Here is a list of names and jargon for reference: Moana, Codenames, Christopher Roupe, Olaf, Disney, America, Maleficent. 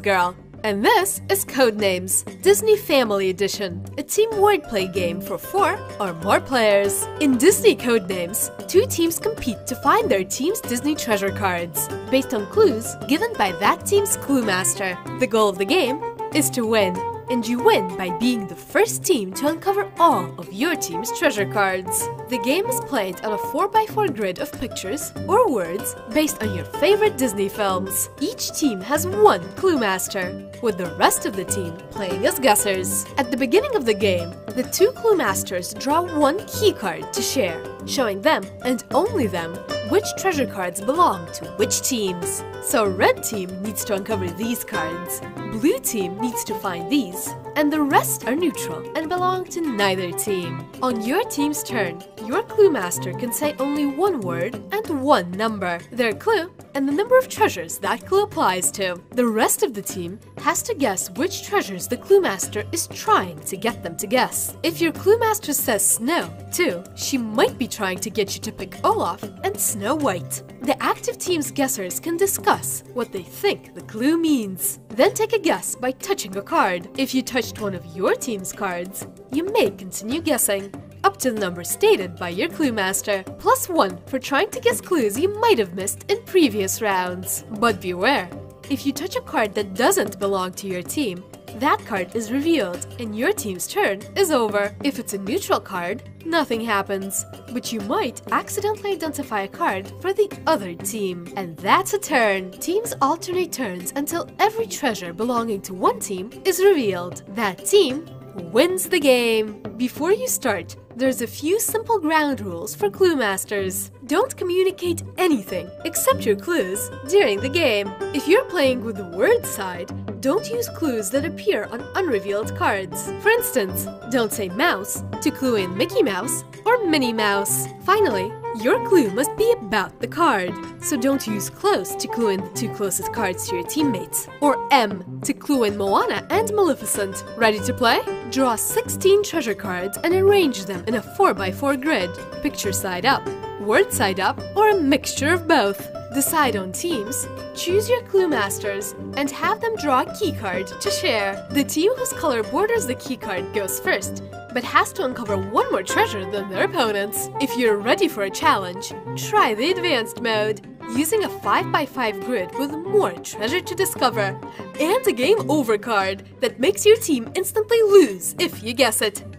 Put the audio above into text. Girls Girl, and this is Codenames, Disney Family Edition, a team wordplay game for 4 or more players. In Disney Codenames, 2 teams compete to find their team's Disney treasure cards, based on clues given by that team's clue master. The goal of the game is to win, and you win by being the first team to uncover all of your team's treasure cards. The game is played on a 4x4 grid of pictures or words based on your favorite Disney films. Each team has one clue master, with the rest of the team playing as guessers. At the beginning of the game, the 2 clue masters draw 1 key card to share, showing them, and only them, which treasure cards belong to which teams. So red team needs to uncover these cards, blue team needs to find these, and the rest are neutral and belong to neither team. On your team's turn, your clue master can say only 1 word and 1 number, their clue, and the number of treasures that clue applies to. The rest of the team has to guess which treasures the clue master is trying to get them to guess. If your clue master says snow, too, she might be trying to get you to pick Olaf and Snow White. The active team's guessers can discuss what they think the clue means. Then take a guess by touching a card. If you touched one of your team's cards, you may continue guessing up to the number stated by your clue master, +1 for trying to guess clues you might have missed in previous rounds. But beware, if you touch a card that doesn't belong to your team, that card is revealed and your team's turn is over. If it's a neutral card, nothing happens, but you might accidentally identify a card for the other team. And that's a turn. Teams alternate turns until every treasure belonging to one team is revealed. That team wins the game. Before you start, there's a few simple ground rules for clue masters. Don't communicate anything except your clues during the game. If you're playing with the word side, don't use clues that appear on unrevealed cards. For instance, don't say mouse to clue in Mickey Mouse or Minnie Mouse. Finally, your clue must be about the card, so don't use close to clue in the 2 closest cards to your teammates, or M to clue in Moana and Maleficent. Ready to play? Draw 16 treasure cards and arrange them in a 4x4 grid, picture side up, word side up, or a mixture of both. Decide on teams, choose your clue masters, and have them draw a key card to share. The team whose color borders the key card goes first, but has to uncover 1 more treasure than their opponents. If you're ready for a challenge, try the advanced mode, using a 5x5 grid with more treasure to discover, and a game over card that makes your team instantly lose if you guess it.